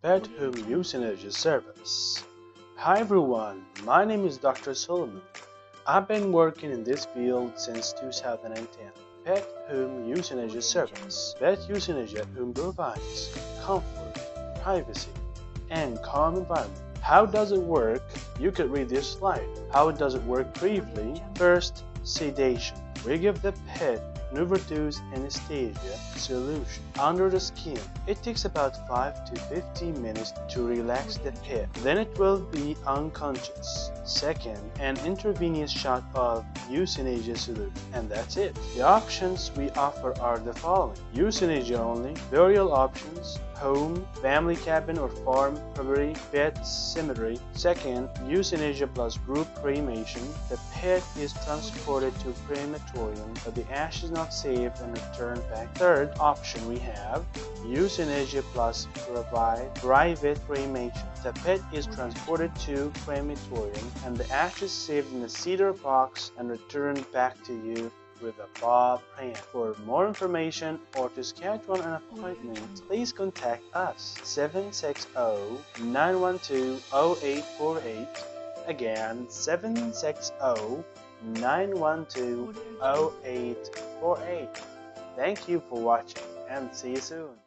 Pet Home Euthanasia Service. Hi everyone, my name is Dr. Soliman. I've been working in this field since 2010. Pet Home Euthanasia Service. Pet euthanasia home provides comfort, privacy, and calm environment. How does it work? You could read this slide. How does it work briefly? First, sedation. We give the pet an overdose anesthesia solution under the skin. It takes about 5 to 15 minutes to relax the pet. Then it will be unconscious. Second, an intravenous shot of euthanasia solution. And that's it. The options we offer are the following: euthanasia only, burial options, home, family cabin or farm, property, pet cemetery. Second, euthanasia plus group cremation. The pet is transported to crematorium, but the ash is not saved and returned back. Third option we have, euthanasia plus private cremation. The pet is transported to crematorium and the ash is saved in a cedar box and returned back to you with a Bob plan. For more information or to schedule an appointment, please contact us 760-912-0848. Again, 760-912-0848. Thank you for watching and see you soon.